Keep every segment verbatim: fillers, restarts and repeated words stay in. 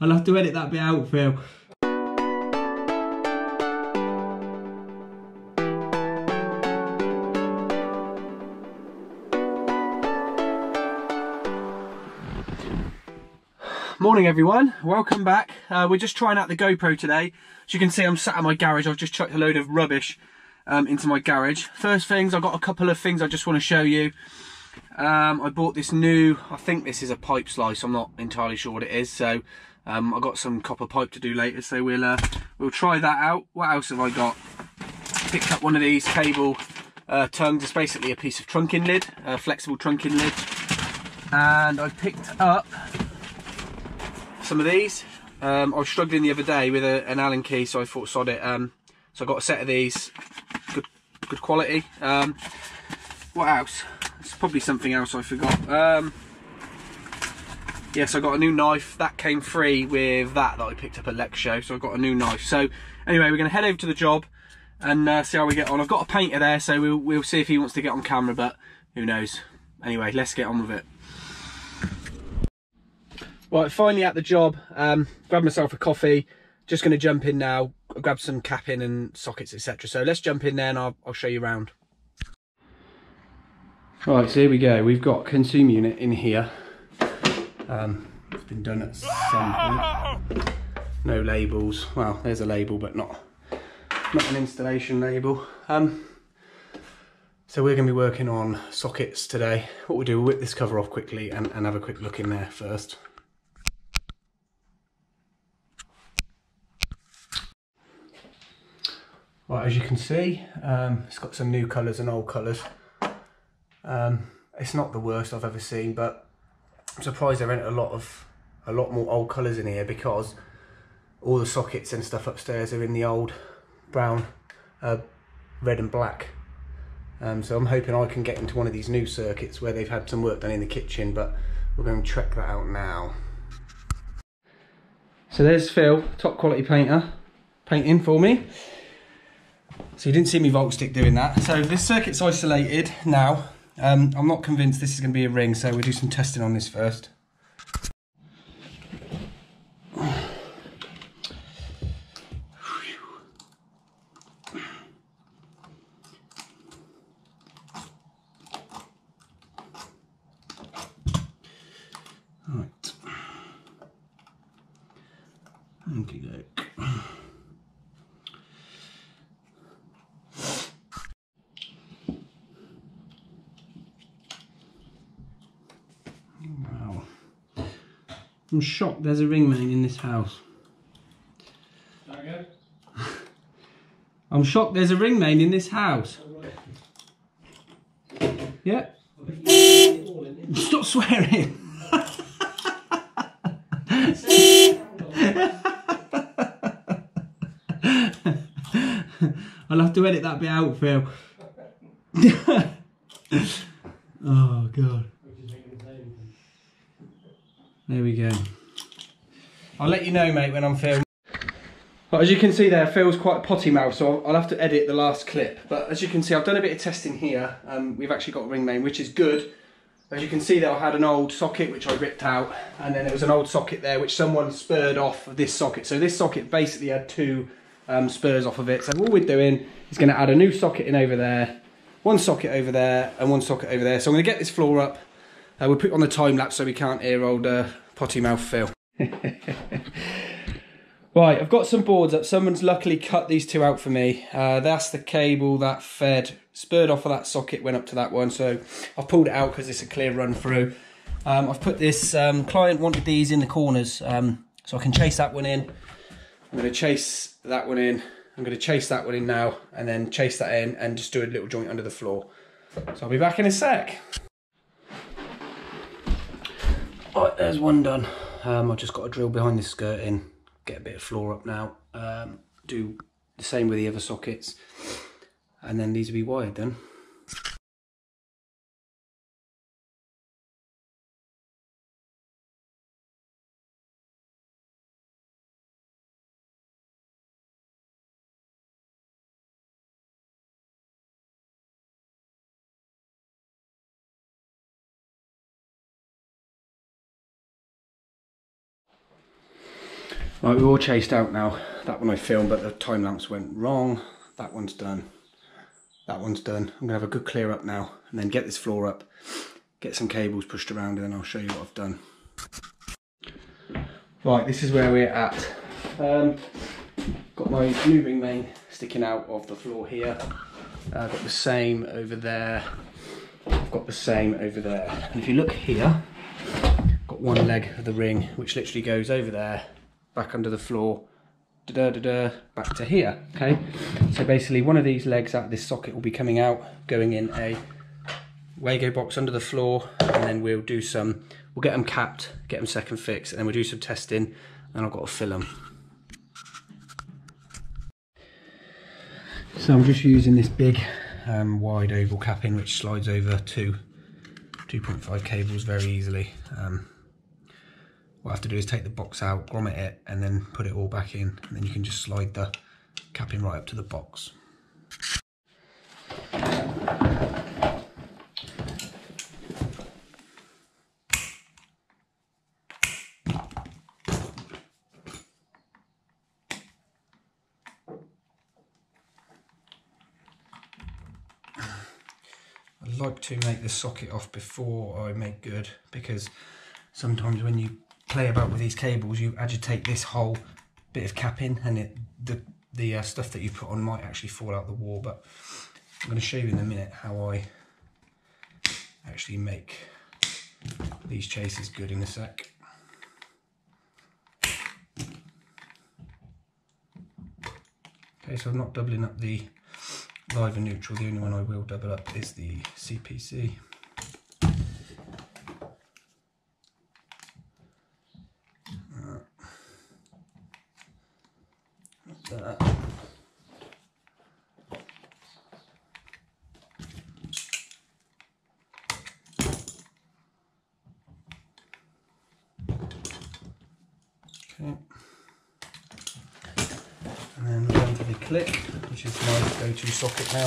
I'll have to edit that bit out, Phil. Morning everyone, welcome back. Uh, we're just trying out the GoPro today. As you can see, I'm sat in my garage. I've just chucked a load of rubbish um, into my garage. First things, I've got a couple of things I just want to show you. Um, I bought this new, I think this is a pipe slice, I'm not entirely sure what it is, so um, I've got some copper pipe to do later, so we'll uh, we'll try that out. What else have I got? Picked up one of these cable uh, tongues. It's basically a piece of trunking lid, a flexible trunking lid. And I picked up some of these. Um, I was struggling the other day with a, an Allen key, so I thought sod it. Um, so I got a set of these, good, good quality. Um, what else? It's probably something else I forgot. Um, yes, I got a new knife. That came free with that that I picked up at Lex show. So I got a new knife. So anyway, we're going to head over to the job and uh, see how we get on. I've got a painter there, so we'll, we'll see if he wants to get on camera, but who knows. Anyway, let's get on with it. Right, finally at the job. Um, grabbed myself a coffee. Just going to jump in now. I'll grab some capping and sockets, et cetera. So let's jump in there and I'll, I'll show you around. Right, so here we go. We've got consumer unit in here. Um, it's been done at some point. No labels. Well, there's a label, but not not an installation label. Um, so we're going to be working on sockets today. What we'll do, we'll whip this cover off quickly and, and have a quick look in there first. Right, as you can see, um, it's got some new colours and old colours. Um, it's not the worst I've ever seen, but I'm surprised there aren't a lot of a lot more old colours in here, because all the sockets and stuff upstairs are in the old brown, uh, red and black. Um, so I'm hoping I can get into one of these new circuits where they've had some work done in the kitchen, but we're going to check that out now. So there's Phil, top quality painter, painting for me. So you didn't see me volt stick doing that. So this circuit's isolated now. Um, I'm not convinced this is going to be a ring, so we'll do some testing on this first. Right. Okay, look. I'm shocked there's a ring main in this house. I'm shocked there's a ring main in this house. Yeah. Stop swearing. I'll have to edit that bit out, Phil. Oh, God. There we go. I'll let you know, mate, when I'm filming. Well, as you can see there, Phil's quite potty mouth, so I'll have to edit the last clip. But as you can see, I've done a bit of testing here. Um, we've actually got a ring main, which is good. As you can see there, I had an old socket, which I ripped out. And then there was an old socket there, which someone spurred off of this socket. So this socket basically had two um, spurs off of it. So all we're doing is going to add a new socket in over there, one socket over there, and one socket over there. So I'm going to get this floor up. Uh, we'll put on the time lapse so we can't hear old uh, potty mouth Phil. Right, I've got some boards up. Someone's luckily cut these two out for me. Uh, that's the cable that fed, spurred off of that socket, went up to that one. So I've pulled it out because it's a clear run through. Um, I've put this, um, client wanted these in the corners, um, so I can chase that one in. I'm going to chase that one in. I'm going to chase that one in now, and then chase that in and just do a little joint under the floor. So I'll be back in a sec. Right, there's one done. Um, I've just got a drill behind this skirt in, get a bit of floor up now, um, do the same with the other sockets, and then these will be wired then. Right, we're all chased out now. That one I filmed, but the time lapse went wrong. That one's done. That one's done. I'm gonna have a good clear up now and then get this floor up, get some cables pushed around, and then I'll show you what I've done. Right, this is where we're at. Um, got my moving main sticking out of the floor here. Uh, I've got the same over there. I've got the same over there. And if you look here, I've got one leg of the ring, which literally goes over there, back under the floor, da da da, back to here. Okay, so basically one of these legs out of this socket will be coming out, going in a WAGO box under the floor, and then we'll do some, we'll get them capped, get them second fixed, and then we'll do some testing, and I've got to fill them. So I'm just using this big um, wide oval capping, which slides over two two point five cables very easily. Um, What I have to do is take the box out, grommet it, and then put it all back in, and then you can just slide the capping right up to the box. I like to make the socket off before I make good, because sometimes when you play about with these cables, you agitate this whole bit of capping, and it, the the uh, stuff that you put on might actually fall out the wall. But I'm going to show you in a minute how I actually make these chases good in a sec. Okay, so I'm not doubling up the live and neutral. The only one I will double up is the C P C. Okay. And then we're down to the clip, which is my go-to socket now.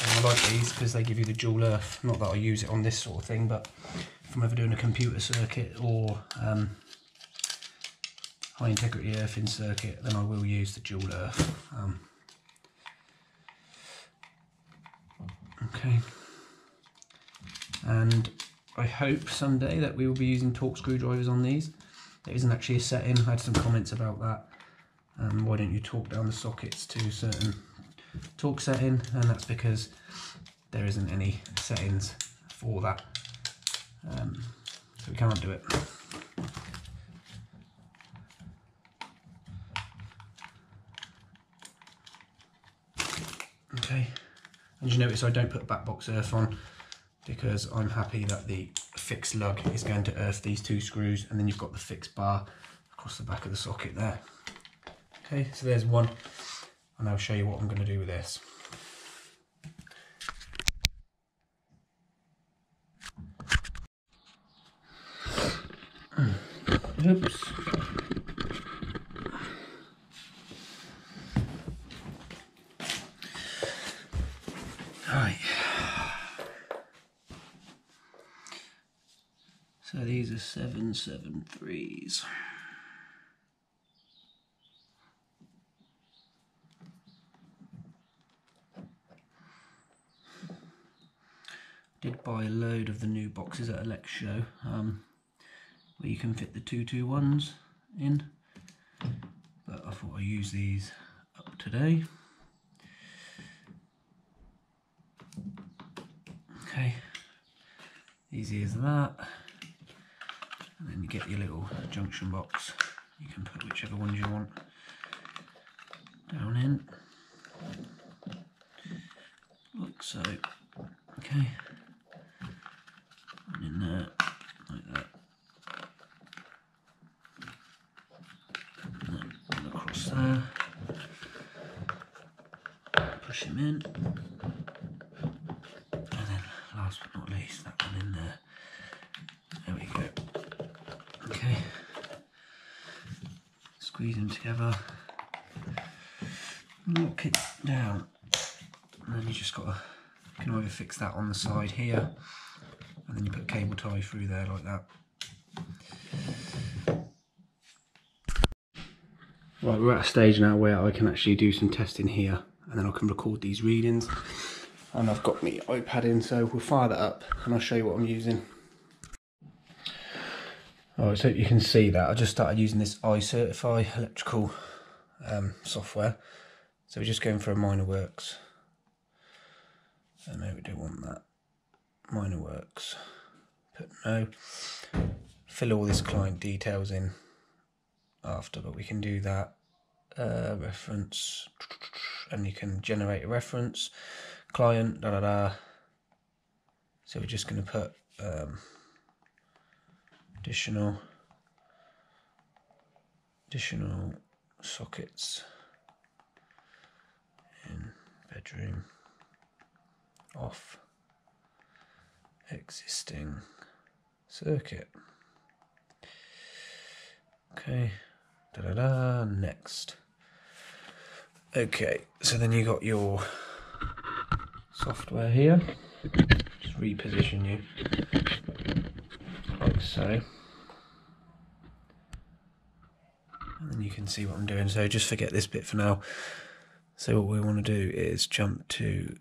And I like these because they give you the dual earth. Not that I use it on this sort of thing, but if I'm ever doing a computer circuit or um, high integrity earthing circuit, then I will use the dual earth. Um, okay. And I hope someday that we will be using torque screwdrivers on these. It isn't actually a setting. I had some comments about that. Um, why don't you torque down the sockets to certain torque setting? And that's because there isn't any settings for that. Um, so we can't do it. Okay. And you notice I don't put back box earth on, because I'm happy that the fixed lug is going to earth these two screws, and then you've got the fixed bar across the back of the socket there. Okay, so there's one, and I'll show you what I'm going to do with this. Oops. All right. So these are seven seven threes. Did buy a load of the new boxes at a Lex show, um, where you can fit the two two ones in. But I thought I'd use these up today. Okay, easy as that. And then you get your little junction box. You can put whichever ones you want down in, like so. Okay, and in there, like that, and then across there, push him in, and then last but not least, that one in there. There we go. Okay, squeeze them together, lock it down, and then you just gotta, you can either fix that on the side here, and then you put cable tie through there like that. Right, we're at a stage now where I can actually do some testing here, and then I can record these readings. And I've got my iPad in, so we'll fire that up and I'll show you what I'm using. Alright, so you can see that I just started using this iCertifi electrical um, software. So we're just going for a minor works. And maybe we do want that. Minor works. Put no. Fill all this client details in after, but we can do that. Uh, reference, and you can generate a reference. Client, da da da. So we're just going to put um, additional, additional sockets in bedroom off existing circuit. Okay, da da da. Next. Okay, so then you got your software here, just reposition you like so, and then you can see what I'm doing. So just forget this bit for now. So what we want to do is jump to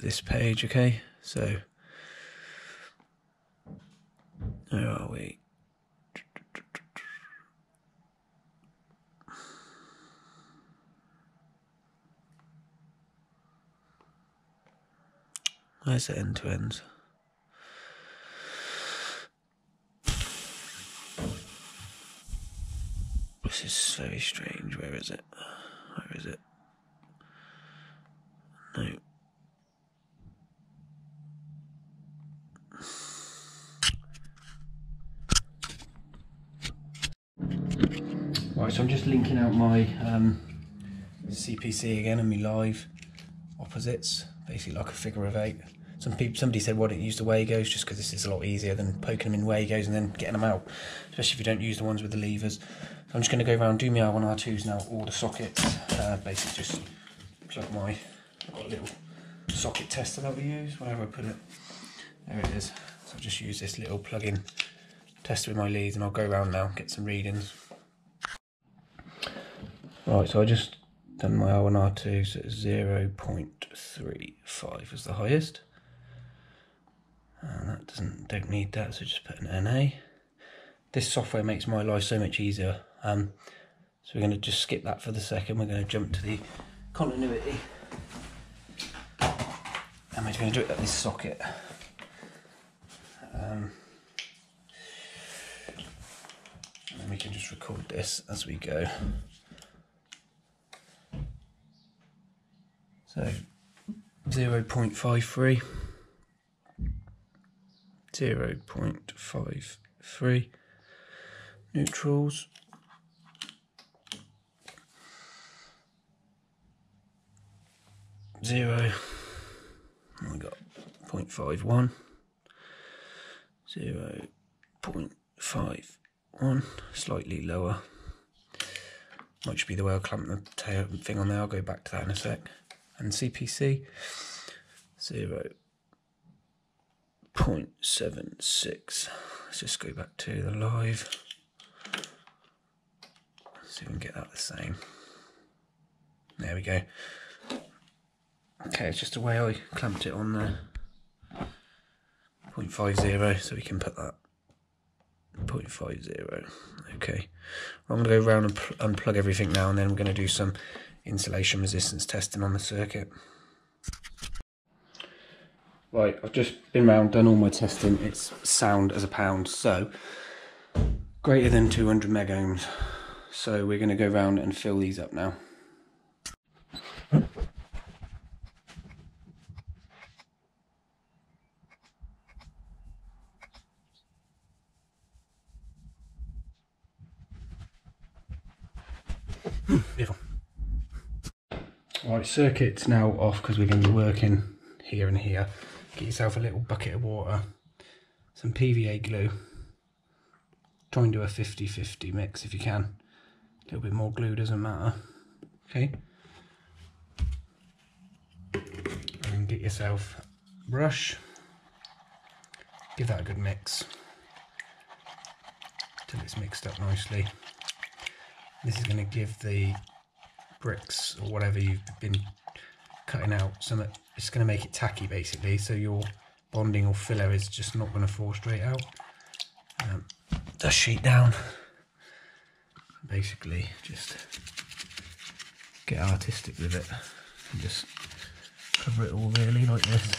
this page. Okay, so where are we? Where's the end-to-ends? This is very strange. Where is it? Where is it? No. Right, so I'm just linking out my um, C P C again and my live opposites, basically like a figure of eight. Some people, somebody said, why don't you use the WAGOs, just because this is a lot easier than poking them in WAGOs and then getting them out, especially if you don't use the ones with the levers. So I'm just going to go around, do my R one R twos now, all the sockets, uh, basically just plug my, I've got a little socket tester that we use, wherever I put it, there it is. So I'll just use this little plug-in tester with my leads, and I'll go around now, get some readings. Right, so I just done my R one R twos at zero point three five is the highest. And that doesn't, don't need that, so just put an N A. This software makes my life so much easier. Um, so we're going to just skip that for the second. We're going to jump to the continuity. And we're going to do it at this socket. Um, and then we can just record this as we go. So zero point five three. zero point five three neutrals, zero, and we got zero point five one, zero point five one, slightly lower, might should be the way I'll clamp the tail thing on there, I'll go back to that in a sec, and C P C, zero. zero point seven six. Let's just go back to the live. Let's see if we can get that the same. There we go. Okay, it's just the way I clamped it on there. zero point five zero, so we can put that. zero point five zero. Okay. I'm going to go around and unplug everything now, and then we're going to do some insulation resistance testing on the circuit. Right, I've just been round, done all my testing. It's sound as a pound, so greater than two hundred meg ohms. So we're going to go round and fill these up now. Beautiful. Right, circuit's now off because we're going to be working here and here. Get yourself a little bucket of water, some P V A glue, try and do a fifty fifty mix if you can. A little bit more glue doesn't matter. Okay. And get yourself a brush, give that a good mix till it's mixed up nicely. This is going to give the bricks or whatever you've been cutting out some, it's going to make it tacky basically, so your bonding or filler is just not going to fall straight out. Um, dust sheet down, basically just get artistic with it and just cover it all really like this.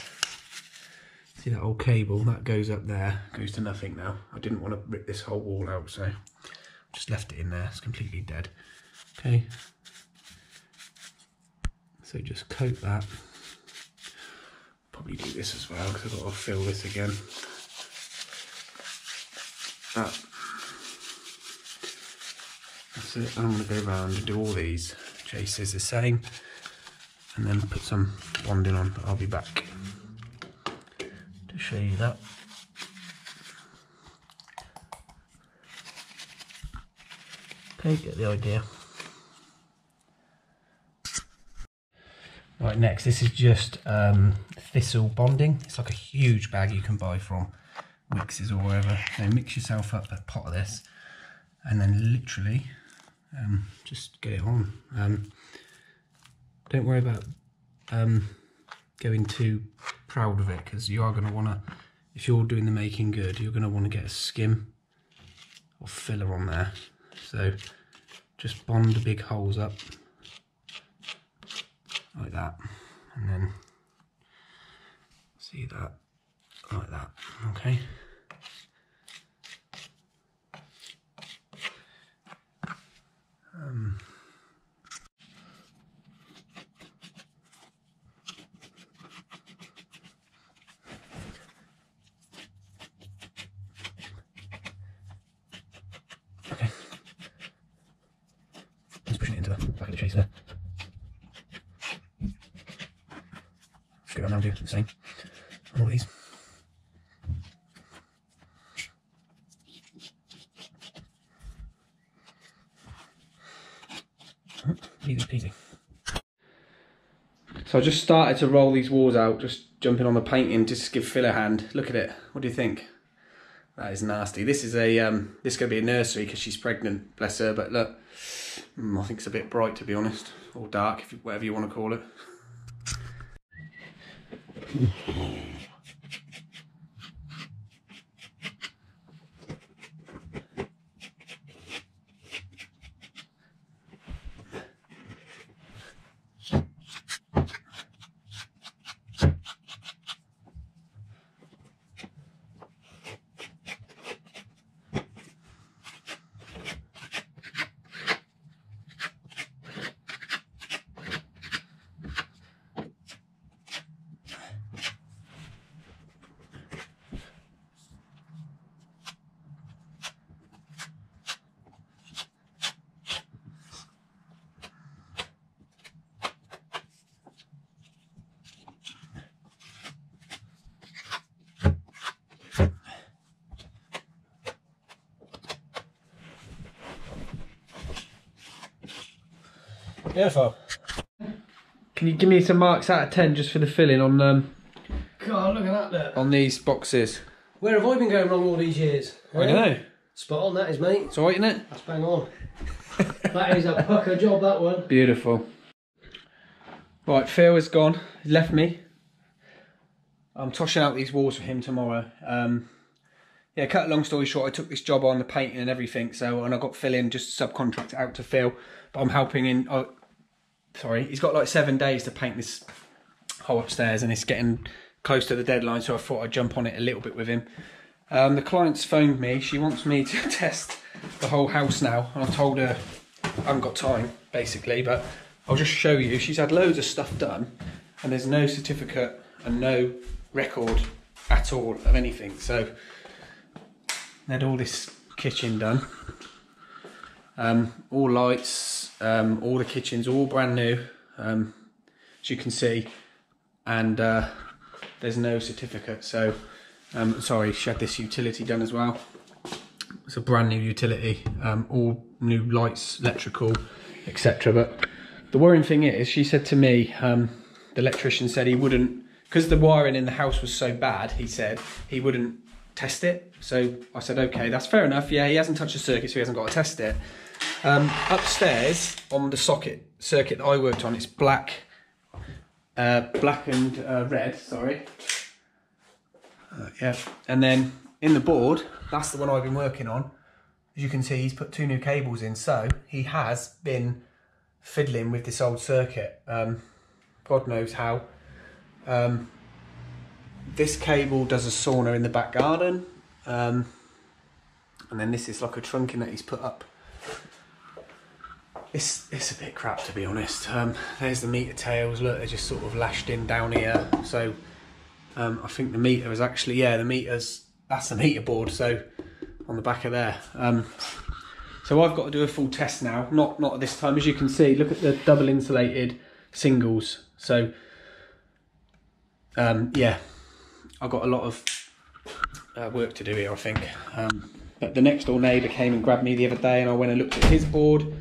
See that old cable that goes up there, goes to nothing now. I didn't want to rip this whole wall out, so just left it in there. It's completely dead. Okay, so just coat that. Probably do this as well because I've got to fill this again. That. That's it. I'm going to go around and do all these chases the same, and then put some bonding on. I'll be back to show you that. Okay, get the idea. Right, next, this is just um, Thistle bonding. It's like a huge bag you can buy from Mixes or wherever. So mix yourself up a pot of this, and then literally um, just get it on. Um, don't worry about um, going too proud of it, because you are going to want to, if you're doing the making good, you're going to want to get a skim or filler on there. So just bond the big holes up like that, and then see that like that. Okay, um, okay, let's push it into the back of the chase there. Go around and do the same on all these. Easy peasy. So I just started to roll these walls out, just jumping on the painting just to give filler a hand. Look at it. What do you think? That is nasty. This is a um, this is going to be a nursery because she's pregnant, bless her. But look, mm, I think it's a bit bright to be honest, or dark, if you, whatever you want to call it. Beautiful. Can you give me some marks out of ten just for the filling on um God, look at that look. On these boxes. Where have I been going wrong all these years? I don't know. Spot on, that is, mate. It's alright, isn't it? That's bang on. That is a pucker job, that one. Beautiful. Right, Phil is gone. He left me. I'm toshing out these walls for him tomorrow. Um Yeah, cut a long story short, I took this job on, the painting and everything, so and I got filling just to subcontract out to Phil. But I'm helping in oh, Sorry, he's got like seven days to paint this whole upstairs and it's getting close to the deadline, so I thought I'd jump on it a little bit with him. Um, the client's phoned me, she wants me to test the whole house now, and I've told her I haven't got time, basically, but I'll just show you. She's had loads of stuff done, and there's no certificate and no record at all of anything, so I had all this kitchen done. Um, all lights, um, all the kitchens, all brand new, um, as you can see, and uh, there's no certificate. So, um, sorry, she had this utility done as well. It's a brand new utility, um, all new lights, electrical, et cetera. But the worrying thing is, she said to me, um, the electrician said he wouldn't, because the wiring in the house was so bad, he said he wouldn't test it. So I said, okay, that's fair enough. Yeah, he hasn't touched the circuit, so he hasn't got to test it. Um, upstairs on the socket circuit that I worked on, it's black, uh, black and uh, red. Sorry. Uh, yeah, and then in the board, that's the one I've been working on. As you can see, he's put two new cables in, so he has been fiddling with this old circuit. Um, God knows how. Um, this cable does a sauna in the back garden, um, and then this is like a trunking that he's put up. It's, it's a bit crap, to be honest. Um, there's the meter tails, look, they're just sort of lashed in down here. So um, I think the meter is actually, yeah, the meter's, that's the meter board, so on the back of there. Um, so I've got to do a full test now, not, not at this time. As you can see, look at the double insulated singles. So um, yeah, I've got a lot of uh, work to do here, I think. Um, but the next door neighbour came and grabbed me the other day and I went and looked at his board.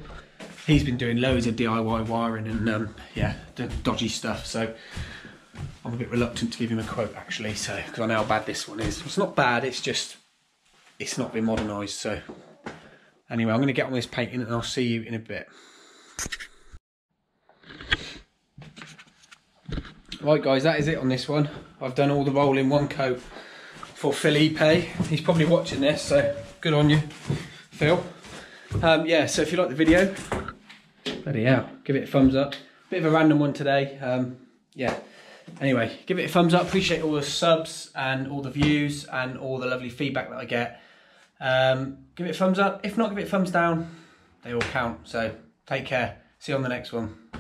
He's been doing loads of D I Y wiring and um, yeah, dodgy stuff. So I'm a bit reluctant to give him a quote actually, so because I know how bad this one is. It's not bad, it's just, it's not been modernised. So anyway, I'm going to get on this painting and I'll see you in a bit. Right guys, that is it on this one. I've done all the roll in one coat for Felipe. He's probably watching this, so good on you, Phil. Um, yeah, so if you like the video, bloody hell, give it a thumbs up. Bit of a random one today. Um, yeah. Anyway, give it a thumbs up. Appreciate all the subs and all the views and all the lovely feedback that I get. Um, give it a thumbs up. If not, give it a thumbs down. They all count. So take care. See you on the next one.